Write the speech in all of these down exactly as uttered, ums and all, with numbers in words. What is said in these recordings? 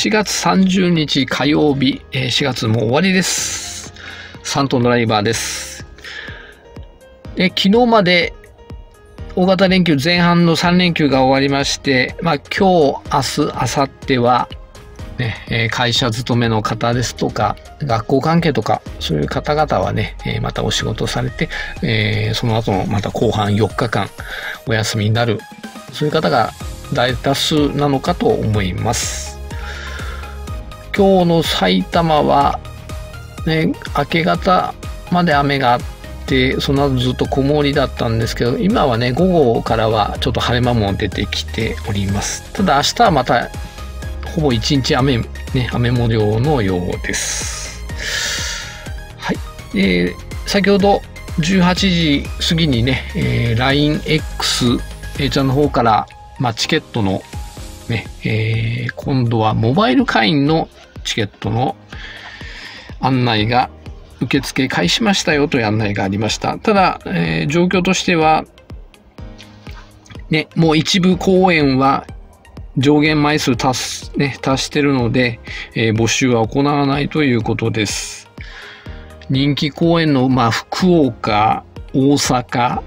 しがつさんじゅうにち火曜日、しがつも終わりです。サントドライバーです。え昨日まで大型連休前半のさんれんきゅうが終わりまして、まあ、今日、明日、明後日は、ね、会社勤めの方ですとか、学校関係とか、そういう方々はね、またお仕事されて、えー、その後のまた後半よっかかんお休みになる、そういう方が大多数なのかと思います。今日の埼玉は、ね、明け方まで雨があって、その後ずっと曇りだったんですけど、今はね、午後からはちょっと晴れ間も出てきております。ただ明日はまた、ほぼ一日雨、ね、雨模様のようです。はい。えー、先ほどじゅうはちじ過ぎにね、えー、ライン X、A ちゃんの方から、まあ、チケットの、ね、えー、今度はモバイル会員のチケットの案内が、受付開始しましたよという案内がありました。ただ、えー、状況としては、ね、もう一部公演は上限枚数達す、ね、達してるので、えー、募集は行わないということです。人気公演の、まあ、福岡、大阪、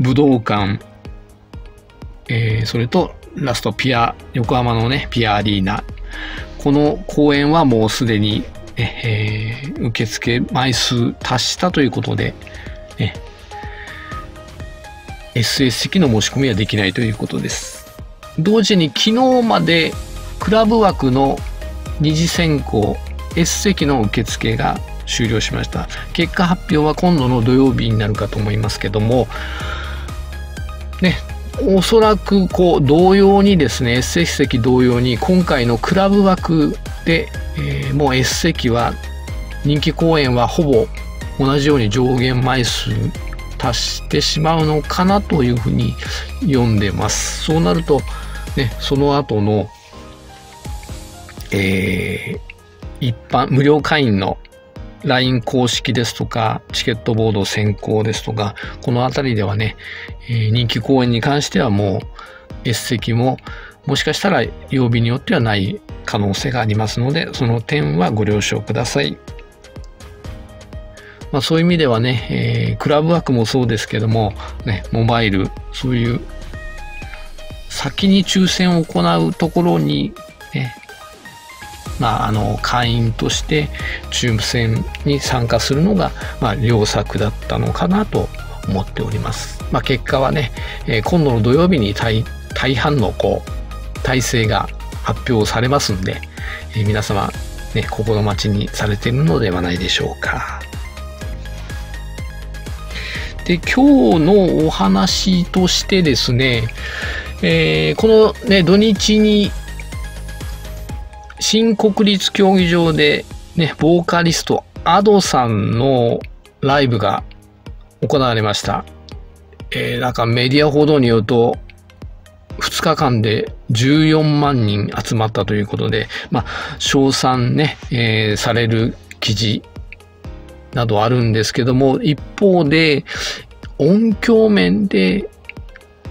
武道館、えー、それと、ラストピア、横浜のね、ピアアリーナ。この公演はもうすでに、えー、受付枚数達したということで、ね、エスエス 席の申し込みはできないということです。同時に昨日までクラブ枠の二次選考 S 席の受付が終了しました。結果発表は今度の土曜日になるかと思いますけども、ね、おそらくこう同様にですね、S 席同様に今回のクラブ枠で、えー、もう S 席は人気公演はほぼ同じように上限枚数達してしまうのかなというふうに読んでます。そうなると、ね、その後の、えー、一般、無料会員の ライン 公式ですとか、チケットボード先行ですとか、このあたりではね、えー、人気公演に関してはもう、S 席も、もしかしたら曜日によってはない可能性がありますので、その点はご了承ください。まあそういう意味ではね、えー、クラブ枠もそうですけども、ね、モバイル、そういう、先に抽選を行うところに、ね、まあ、あの、会員として抽選に参加するのが、まあ、良策だったのかなと思っております。まあ、結果はね、えー、今度の土曜日に 大, 大半の、こう、体制が発表されますんで、えー、皆様、ね、心待ちにされているのではないでしょうか。で今日のお話としてですね、えー、この、ね、土日に新国立競技場で、ね、ボーカリスト Ado さんのライブが行われました、えー、なんかメディア報道によるとふつかかんでじゅうよんまんにん集まったということで、まあ、称賛、ねえー、される記事などあるんですけども、一方で音響面で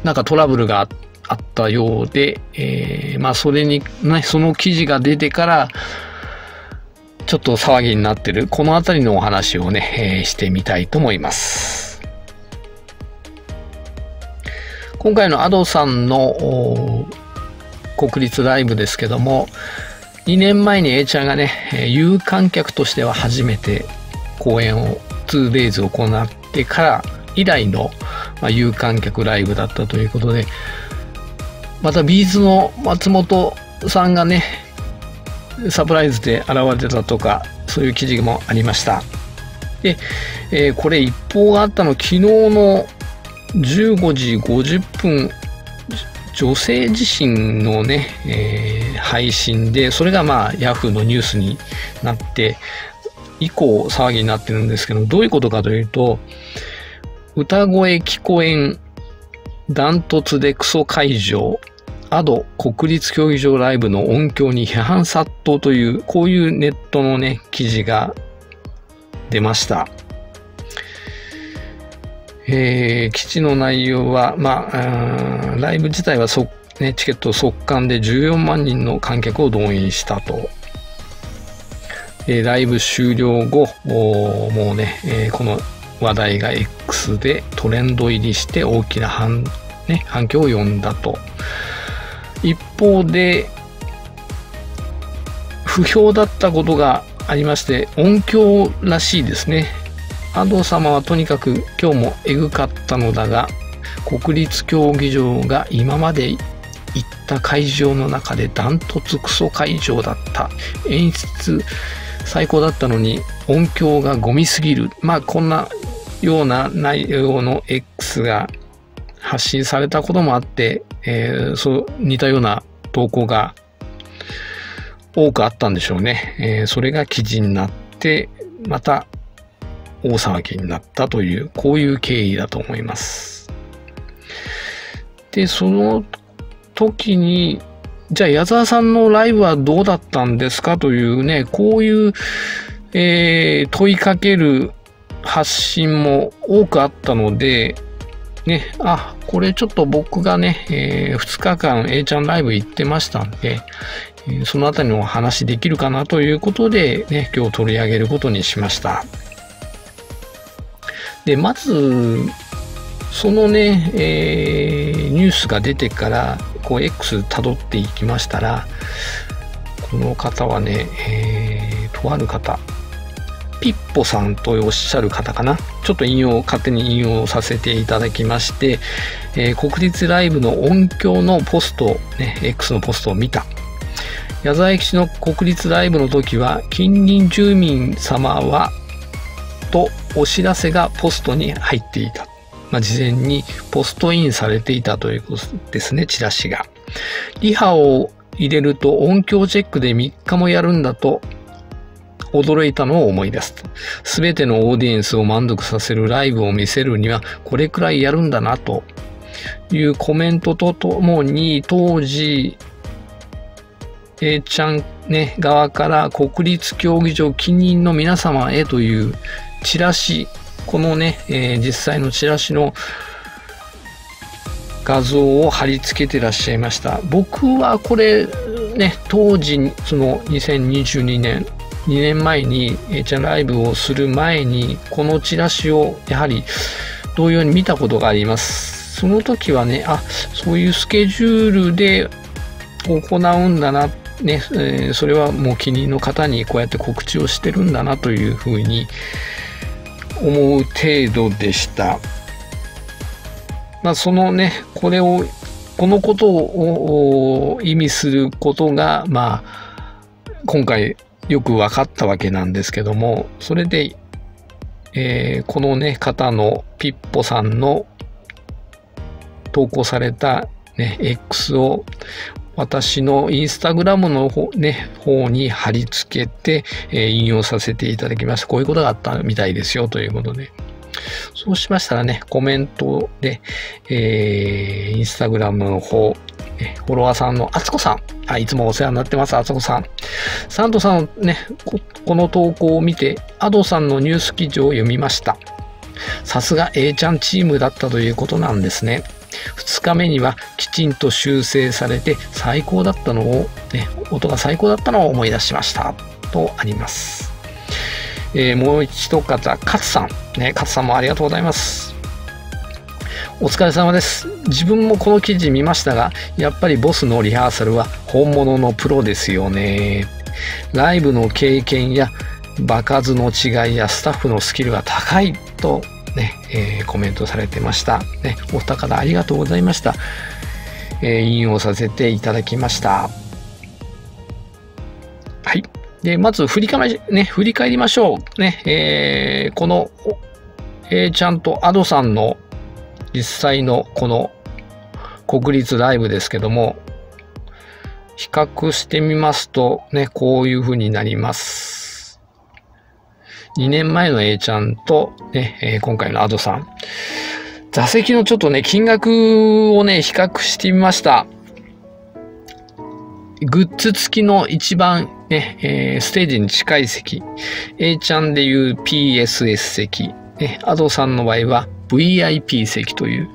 なんかトラブルがあったようで、えー、まあそれに、ね、その記事が出てからちょっと騒ぎになってる、この辺りのお話をね、えー、してみたいと思います。今回のAdoさんの国立ライブですけども、にねんまえに A ちゃんがね、有観客としては初めて公演を ツーデイズ 行ってから以来の、まあ、有観客ライブだったということで、またビーズの松本さんがねサプライズで現れたとか、そういう記事もありました。で、えー、これ一報があったの昨日のじゅうごじごじゅっぷん女性自身のね、えー、配信で、それがまあヤフーのニュースになって以降騒ぎになってるんですけど、どういうことかというと、歌声聞こえん、ダントツでクソ会場、Ado国立競技場ライブの音響に批判殺到という、こういうネットのね、記事が出ました。えー、記事の内容は、まあ、あーライブ自体はそね、チケット即完でじゅうよんまんにんの観客を動員したと。えー、ライブ終了後、もうね、えー、この話題が エックス でトレンド入りして大きな反、ね、反響を呼んだと。一方で、不評だったことがありまして、音響らしいですね。Ado様はとにかく今日もエグかったのだが、国立競技場が今まで行った会場の中でダントツクソ会場だった。演出最高だったのに音響がゴミすぎる。まあこんなような内容の X が発信されたこともあって、えー、そう似たような投稿が多くあったんでしょうね。えー、それが記事になって、また大騒ぎになったという、こういう経緯だと思います。で、その時に、じゃあ矢沢さんのライブはどうだったんですかというね、こういう、えー、問いかける発信も多くあったので、ね、あ、これちょっと僕がね、えー、ふつかかん A ちゃんライブ行ってましたんで、そのあたりのお話できるかなということで、ね、今日取り上げることにしました。で、まず、そのね、えー、ニュースが出てから、こう、X 辿っていきましたら、この方はね、えー、とある方、ピッポさんとおっしゃる方かな。ちょっと引用、勝手に引用させていただきまして、えー、国立ライブの音響のポスト、ね、X のポストを見た。矢沢永吉の国立ライブの時は、近隣住民様は、とお知らせがポストに入っていた。まあ、事前にポストインされていたということですね、チラシが。リハを入れると音響チェックでみっかもやるんだと驚いたのを思い出す。すべてのオーディエンスを満足させるライブを見せるにはこれくらいやるんだなというコメントとともに、当時、A ちゃんね、側から国立競技場近隣の皆様へというチラシ、このね、えー、実際のチラシの画像を貼り付けてらっしゃいました。僕はこれ、ね、当時、そのにせんにじゅうにねん、にねんまえに A ちゃんライブをする前に、このチラシをやはり同様に見たことがあります。その時はね、あ、そういうスケジュールで行うんだな、ね、えー、それはもう近隣の方にこうやって告知をしてるんだなというふうに思う程度でした。まあそのね、これを、このことを意味することが、まあ、今回よく分かったわけなんですけども、それで、えー、このね、方のピッポさんの投稿されたね、X を私のインスタグラムの方、ね、方に貼り付けて、えー、引用させていただきました。こういうことがあったみたいですよということで。そうしましたらね、コメントで、えー、インスタグラムの方、ね、フォロワーさんのあつこさん。あ、いつもお世話になってます、あつこさん。サンドさんのね、こ、この投稿を見て、Adoさんのニュース記事を読みました。さすが A ちゃんチームだったということなんですね。ふつかめにはきちんと修正されて最高だったのを、ね、音が最高だったのを思い出しましたとあります。えー、もう一方、勝さん。ね、勝さんもありがとうございます。お疲れ様です。自分もこの記事見ましたが、やっぱりボスのリハーサルは本物のプロですよね。ライブの経験や場数の違いやスタッフのスキルが高いとね、えー、コメントされてました。ね、お二方ありがとうございました。えー、引用させていただきました。はい。で、まず振り返り、ね、振り返りましょう。ね、えー、この、えー、ちゃんとAdoさんの実際のこの国立ライブですけども、比較してみますと、ね、こういう風になります。にねんまえの A ちゃんと、ね、えー、今回のAdoさん。座席のちょっとね、金額をね、比較してみました。グッズ付きの一番ね、えー、ステージに近い席。A ちゃんでいう ピーエスエス 席。ね、Adoさんの場合は ブイアイピー 席という、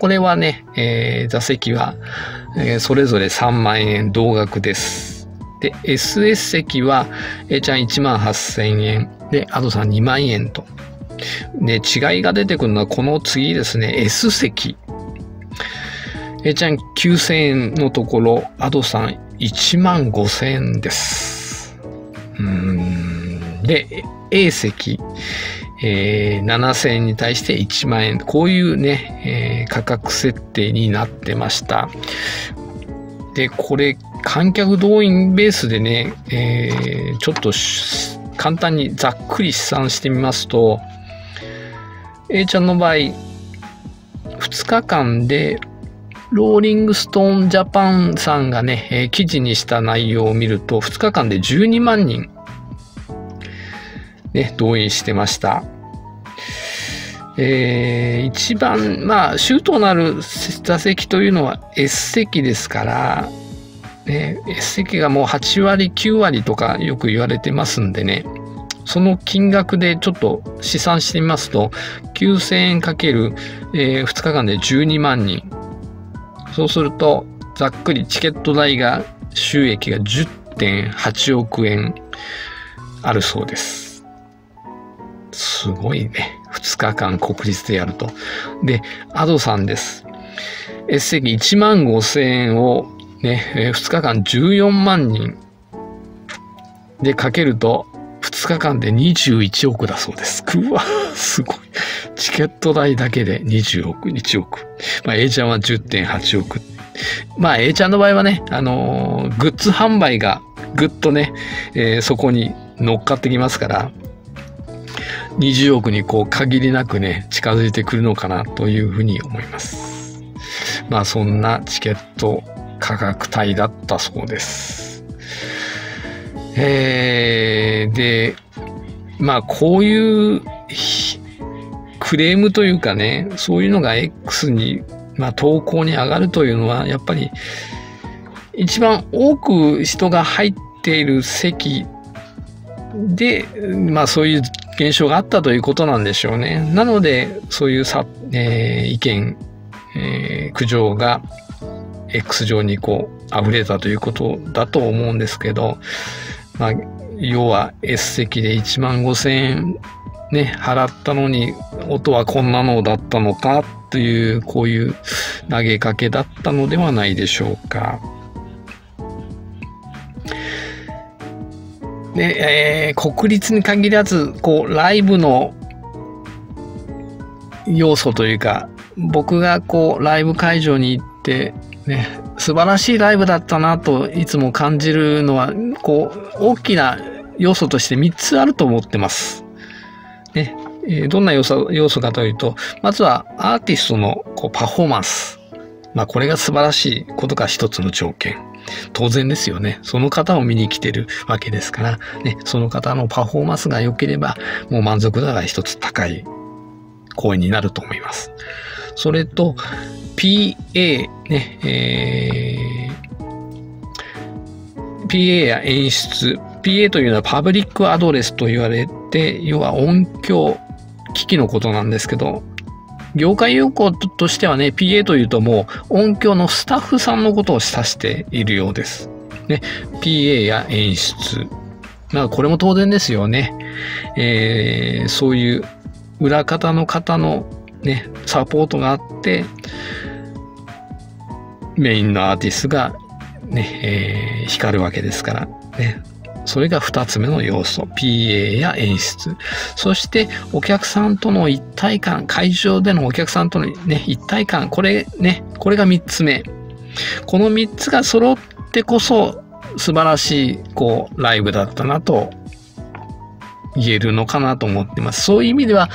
これはね、えー、座席は、えー、それぞれさんまんえん同額です。で、エスエス 席は A ちゃんいちまんはっせんえんで、Adoさんにまんえんと。で、違いが出てくるのはこの次ですね、S 席。A ちゃんきゅうせんえんのところ、Adoさんいちまんごせんえんです。うーん。で、A 席。えー、ななせんえんに対していちまんえん。こういうね、えー、価格設定になってました。で、これ、観客動員ベースでね、えー、ちょっと簡単にざっくり試算してみますと、A ちゃんの場合、ふつかかんで、ローリングストーンジャパンさんがね、えー、記事にした内容を見ると、ふつかかんでじゅうにまんにん。ね、動員してました。えー、一番、まあ、主となる座席というのは S 席ですから、ね、S 席がもうはちわり、きゅうわりとかよく言われてますんでね、その金額でちょっと試算してみますと、きゅうせんえんかける、えー、ふつかかんでじゅうにまんにん。そうすると、ざっくりチケット代が、収益が じゅってんはちおくえんあるそうです。すごいね。ふつかかん国立でやると。で、Adoさんです。S 席いちまんごせんえんをね、ふつかかんじゅうよんまんにんでかけると、ふつかかんでにじゅういちおくだそうです。うわ、すごい。チケット代だけでにじゅうおく、いちおく。まあ、A ちゃんは じゅってんはちおく。まあ、A ちゃんの場合はね、あのー、グッズ販売がぐっとね、えー、そこに乗っかってきますから、にじゅうおくにこう限りなくね近づいてくるのかなというふうに思います。まあそんなチケット価格帯だったそうです。えー、でまあこういうクレームというかね、そういうのが X に、まあ、投稿に上がるというのはやっぱり一番多く人が入っている席で、まあそういう現象があったということなんでしょうね。なので、そういうさ、えー、意見、えー、苦情が X 上にこう溢れたということだと思うんですけど、まあ、要は S 席でいちまんごせんえん、ね、払ったのに、音はこんなのだったのかという、こういう投げかけだったのではないでしょうか。で、えー、国立に限らずこうライブの要素というか、僕がこうライブ会場に行って、ね、素晴らしいライブだったなといつも感じるのはこう大きな要素としてみっつあると思ってます。ね、えー、どんな要素、要素かというと、まずはアーティストのこうパフォーマンス。まあこれが素晴らしいことが一つの条件。当然ですよね。その方を見に来てるわけですから、ね、その方のパフォーマンスが良ければ、もう満足度が一つ高い公演になると思います。それと、ピーエー、ね、えー、ピーエー や演出。ピーエー というのはパブリックアドレスと言われて、要は音響機器のことなんですけど、業界用語としてはね、ピーエー というともう音響のスタッフさんのことを指しているようです。ね、ピーエー や演出。まあこれも当然ですよね。えー、そういう裏方の方のね、サポートがあって、メインのアーティストがね、えー、光るわけですからね。それがふたつめの要素。ピーエー や演出。そして、お客さんとの一体感。会場でのお客さんとの、ね、一体感。これね、これがみっつめ。このみっつが揃ってこそ、素晴らしい、こう、ライブだったなと、言えるのかなと思ってます。そういう意味では、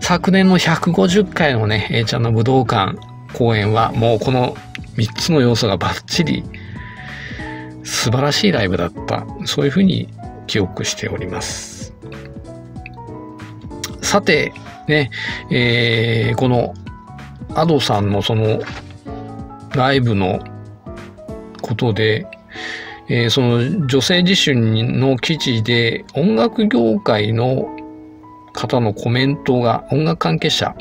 昨年のひゃくごじゅっかいのね、A ちゃんの武道館公演は、もうこのみっつの要素がバッチリ、素晴らしいライブだった。そういうふうに記憶しております。さて、ね、えー、この Ado さんのそのライブのことで、えー、その女性自身の記事で音楽業界の方のコメントが、音楽関係者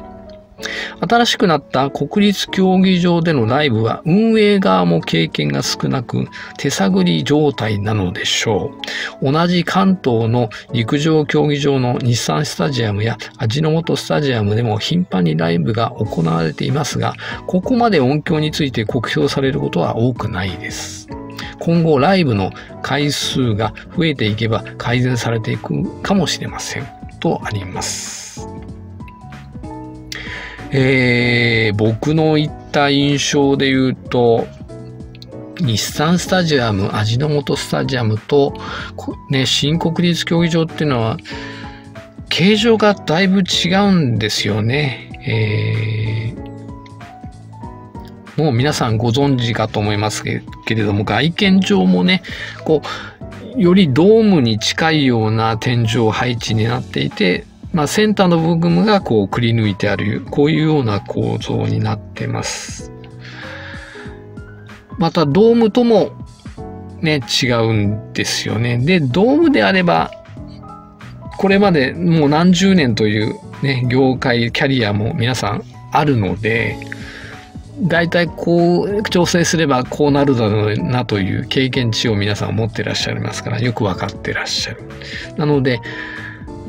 新しくなった国立競技場でのライブは運営側も経験が少なく手探り状態なのでしょう。同じ関東の陸上競技場の日産スタジアムや味の素スタジアムでも頻繁にライブが行われていますが、ここまで音響について酷評されることは多くないです。今後ライブの回数が増えていけば改善されていくかもしれませんとあります。えー、僕の言った印象で言うと、日産スタジアム、味の素スタジアムと、ね、新国立競技場っていうのは、形状がだいぶ違うんですよね。えー、もう皆さんご存知かと思いますけれども、外見上もね、こう、よりドームに近いような天井配置になっていて、まあセンターの部分がこうくり抜いてある、こういうような構造になってます。またドームともね、違うんですよね。で、ドームであれば、これまでもう何十年というね、業界、キャリアも皆さんあるので、だいたいこう調整すればこうなるだろうなという経験値を皆さん持ってらっしゃいますから、よくわかってらっしゃる。なので、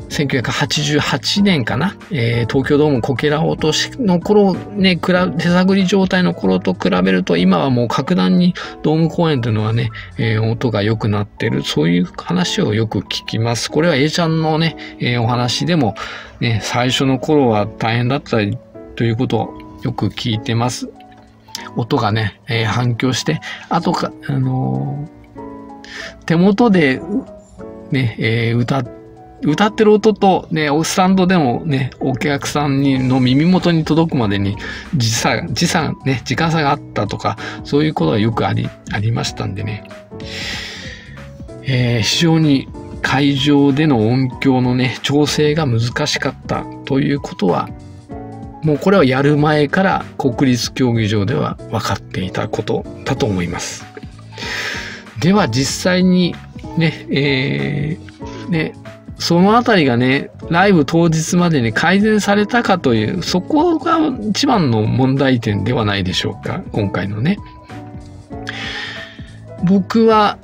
せんきゅうひゃくはちじゅうはちねんかな、えー、東京ドームこけら落としの頃ね、手探り状態の頃と比べると今はもう格段にドーム公演というのはね、えー、音が良くなってる、そういう話をよく聞きます。これは A ちゃんのね、えー、お話でも、ね、最初の頃は大変だったりということをよく聞いてます。音がね、えー、反響して、あとか、あのー、手元でね、えー、歌って、歌ってる音とね、スタンドでもね、お客さんにの耳元に届くまでに時差、時差、ね、時間差があったとか、そういうことがよくあり、ありましたんでね。えー、非常に会場での音響のね、調整が難しかったということは、もうこれはやる前から国立競技場では分かっていたことだと思います。では実際にね、えー、ね、そのあたりがね、ライブ当日までに改善されたかという、そこが一番の問題点ではないでしょうか、今回のね。僕は、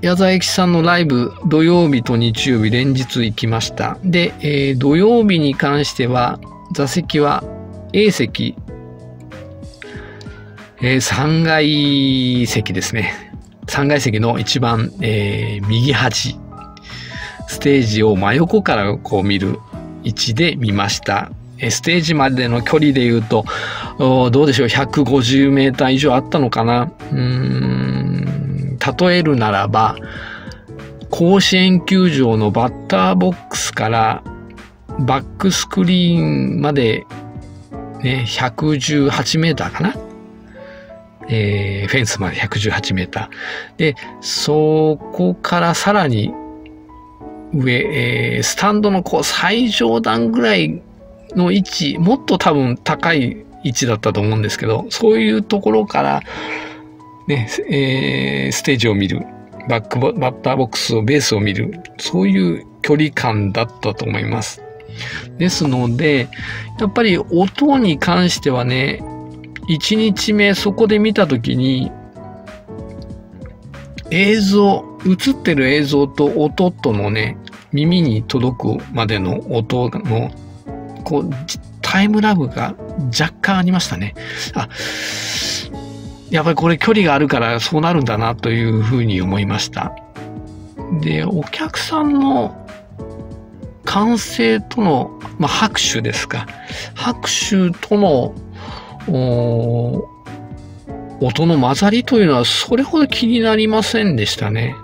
矢沢永吉さんのライブ、土曜日と日曜日連日行きました。で、えー、土曜日に関しては、座席は A 席、えー、さんがい席ですね。さんがい席の一番、えー、右端。ステージを真横からこう見る位置で見ました。ステージまでの距離で言うと、どうでしょう、ひゃくごじゅうメーター以上あったのかな。うーん、例えるならば、甲子園球場のバッターボックスからバックスクリーンまで、ね、ひゃくじゅうはちメーターかな。えー、フェンスまでひゃくじゅうはちメーター。で、そこからさらに、上、えー、スタンドのこう最上段ぐらいの位置、もっと多分高い位置だったと思うんですけど、そういうところから、ね、えー、ステージを見る、バックボ、バッターボックスを、ベースを見る、そういう距離感だったと思います。ですので、やっぱり音に関してはね、いちにちめそこで見たときに、映像、映ってる映像と音とのね、耳に届くまでの音の、こう、タイムラグが若干ありましたね。あ、やっぱりこれ距離があるからそうなるんだなというふうに思いました。で、お客さんの歓声との、まあ、拍手ですか。拍手との、お音の混ざりというのはそれほど気になりませんでしたね。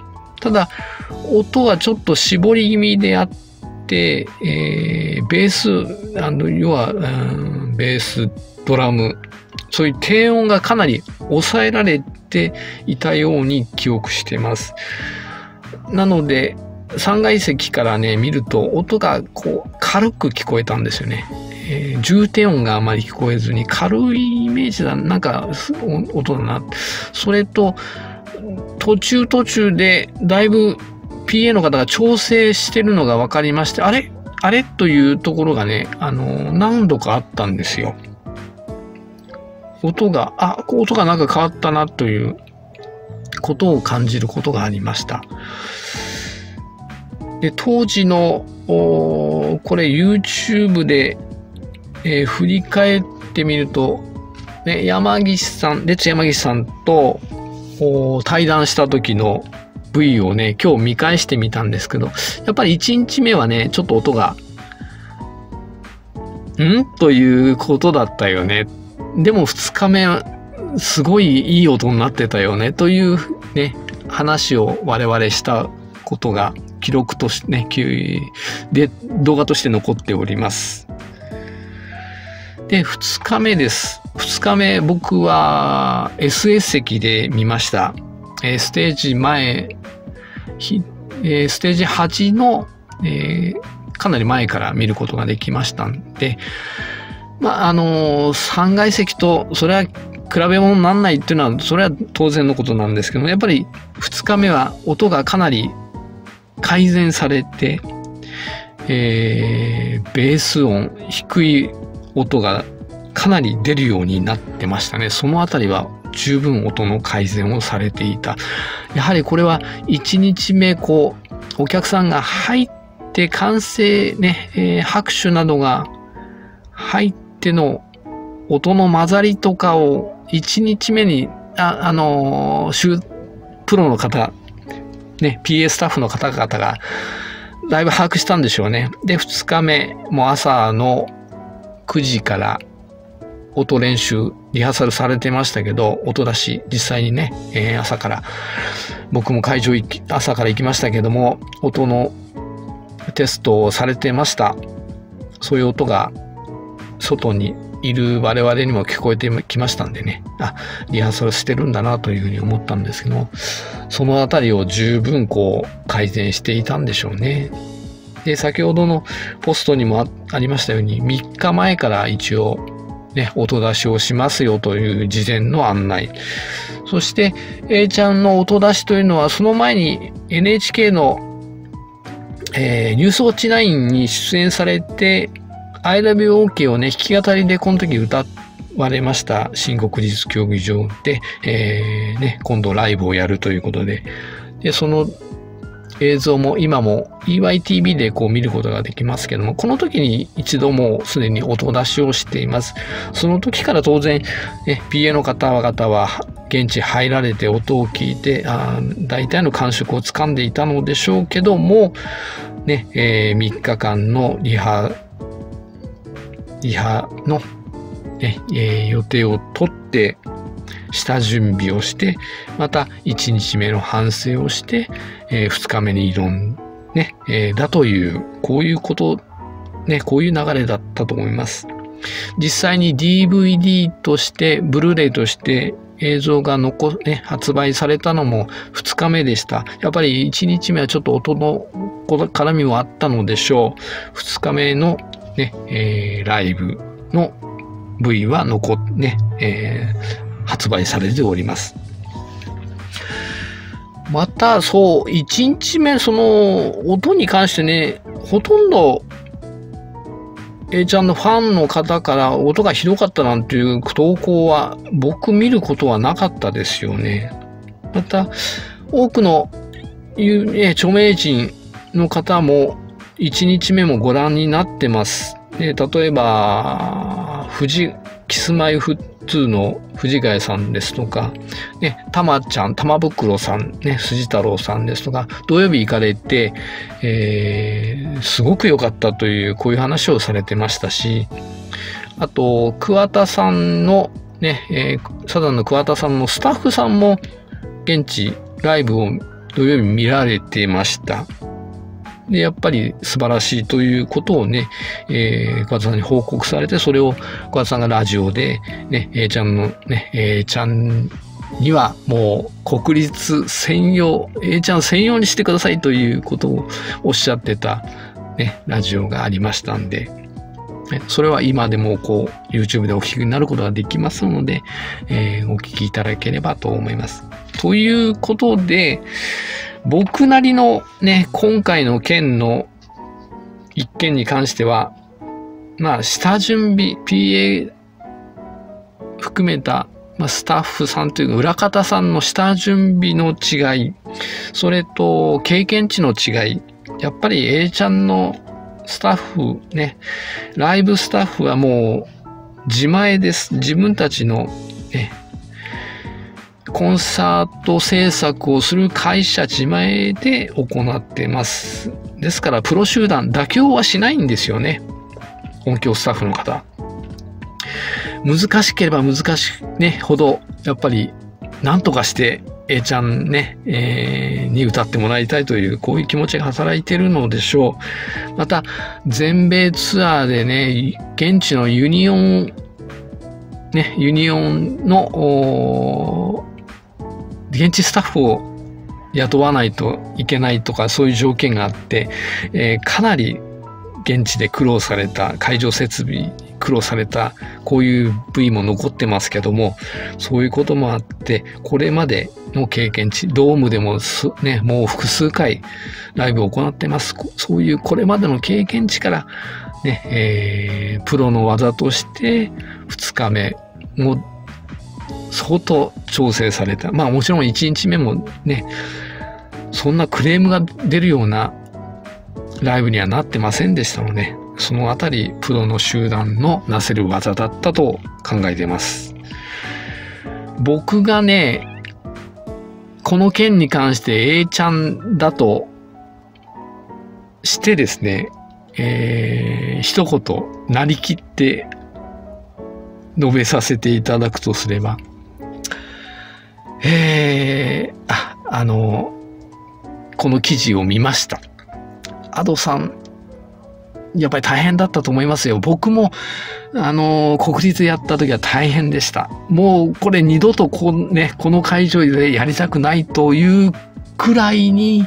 ただ、音はちょっと絞り気味であって、えー、ベース、あの、要は、うん、ベース、ドラム、そういう低音がかなり抑えられていたように記憶しています。なので、さんがい席からね、見ると音がこう、軽く聞こえたんですよね。えー、重低音があまり聞こえずに軽いイメージだ、なんか音だな。それと、途中途中でだいぶ ピーエー の方が調整してるのが分かりまして、あれあれというところがね、あの、何度かあったんですよ。音が、あ、音がなんか変わったなということを感じることがありました。で、当時の、これ YouTube で、えー、振り返ってみると、ね、山岸さん、レッツ山岸さんと対談した時の ブイ をね、今日見返してみたんですけど、やっぱりいちにちめはね、ちょっと音が、んということだったよね。でもふつかめ、すごいいい音になってたよね、というね、話を我々したことが記録としてね、で、動画として残っております。で、ふつかめです。ふつかめ、僕は エスエス 席で見ました。えー、ステージ前、えー、ステージはちの、えー、かなり前から見ることができましたんで、まあ、あのー、さんがい席と、それは比べ物にならないっていうのは、それは当然のことなんですけども、やっぱりふつかめは音がかなり改善されて、えー、ベース音、低い音がかなり出るようになってましたね。そのあたりは十分音の改善をされていた。やはりこれはいちにちめ、こう、お客さんが入って歓声ね、えー、拍手などが入っての音の混ざりとかをいちにちめに、あ、あのー、プロの方、ね、ピーエー スタッフの方々がだいぶ把握したんでしょうね。で、ふつかめも朝のくじから音練習、リハーサルされてましたけど、音出し、実際にね、えー、朝から、僕も会場行き、朝から行きましたけども、音のテストをされてました。そういう音が、外にいる我々にも聞こえてきましたんでね、あ、リハーサルしてるんだなというふうに思ったんですけども、そのあたりを十分こう、改善していたんでしょうね。で、先ほどのポストにも あ, ありましたように、みっかまえから一応、ね、音出しをしますよという事前の案内。そして、A ちゃんの音出しというのは、その前に エヌエイチケー の、えー、ニュースウォッチナインに出演されて、I love you オーケー をね、弾き語りでこの時歌われました。新国立競技場で、えー、ね、今度ライブをやるということで。で、その、映像も今も イーワイティーブイ でこう見ることができますけども、この時に一度もうすでに音出しをしています。その時から当然、ね、ピーエー の方々は現地入られて音を聞いて、あ、大体の感触をつかんでいたのでしょうけども、ね、えー、みっかかんのリハ、リハの、ね、えー、予定を取って、下準備をして、またいちにちめの反省をして、えー、ふつかめに挑ん、ね、えー、だという、こういうこと、ね、こういう流れだったと思います。実際に ディーブイディー として、ブルーレイとして映像が残、ね、発売されたのもふつかめでした。やっぱりいちにちめはちょっと音の絡みもあったのでしょう。ふつかめの、ね、えー、ライブの ブイ は残って、ね、えー発売されております。また、そう、いちにちめ、その、音に関してね、ほとんど、A ちゃんのファンの方から音がひどかったなんていう投稿は、僕見ることはなかったですよね。また、多くの、ね、著名人の方も、いちにちめもご覧になってます。で、例えば、藤、キスマイフツーの藤ヶ谷さんですとか、ね、たまちゃん、たまぶくろさん、ね、すじ太郎さんですとか、土曜日行かれて、えー、すごく良かったという、こういう話をされてましたし、あと、桑田さんの、ね、えー、サザンの桑田さんのスタッフさんも、現地、ライブを土曜日見られてました。で、やっぱり素晴らしいということをね、えー、桑田さんに報告されて、それを桑田さんがラジオで、ね、A ちゃんのね、A ちゃんにはもう国立専用、A ちゃん専用にしてくださいということをおっしゃってた、ね、ラジオがありましたんで、それは今でもこう、YouTube でお聞きになることができますので、えー、お聞きいただければと思います。ということで、僕なりのね、今回の件の一件に関しては、まあ、下準備、ピーエー 含めた、まあ、スタッフさんというか、裏方さんの下準備の違い、それと経験値の違い、やっぱり A ちゃんのスタッフね、ライブスタッフはもう自前です。自分たちの、ね、コンサート制作をする会社自前で行ってます。ですからプロ集団妥協はしないんですよね。音響スタッフの方。難しければ難しいねほど、やっぱり何とかして A ちゃんね、えー、に歌ってもらいたいという、こういう気持ちが働いてるのでしょう。また、全米ツアーでね、現地のユニオン、ね、ユニオンの、現地スタッフを雇わないといけないとか、そういう条件があって、えー、かなり現地で苦労された、会場設備苦労された、こういう部位も残ってますけども、そういうこともあって、これまでの経験値、ドームでもね、もう複数回ライブを行ってます。そういうこれまでの経験値から、ね、えー、プロの技としてふつかめも相当調整された。まあもちろんいちにちめもね、そんなクレームが出るようなライブにはなってませんでしたので、そのあたりプロの集団のなせる技だったと考えています。僕がね、この件に関して A ちゃんだとしてですね、えー、一言なりきって述べさせていただくとすれば、えー、あ、あの、この記事を見ました。Adoさん、やっぱり大変だったと思いますよ。僕も、あの、国立やった時は大変でした。もう、これ二度とこ、ね、この会場でやりたくないというくらいに、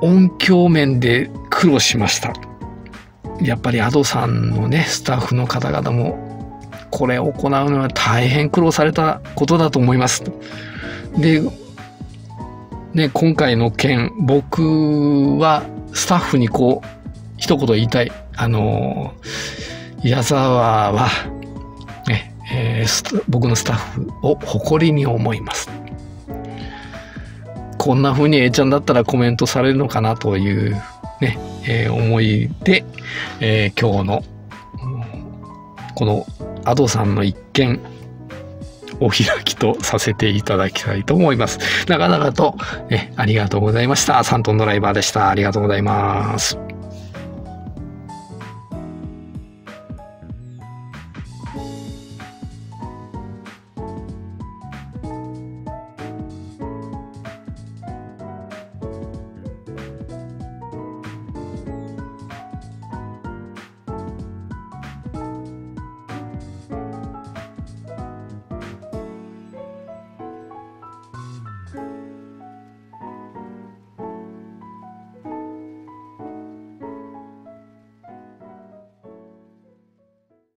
音響面で苦労しました。やっぱりAdoさんのね、スタッフの方々も、これを行うのは大変苦労されたことだと思います。で、ね、今回の件、僕はスタッフにこう、一言言いたい。あの、矢沢は、ね、えー、僕のスタッフを誇りに思います。こんな風に A ちゃんだったらコメントされるのかなというね、えー、思いで、えー、今日の、このAdoさんの一件、お開きとさせていただきたいと思います。長々と、ね、ありがとうございました。サントンドライバーでした。ありがとうございます。you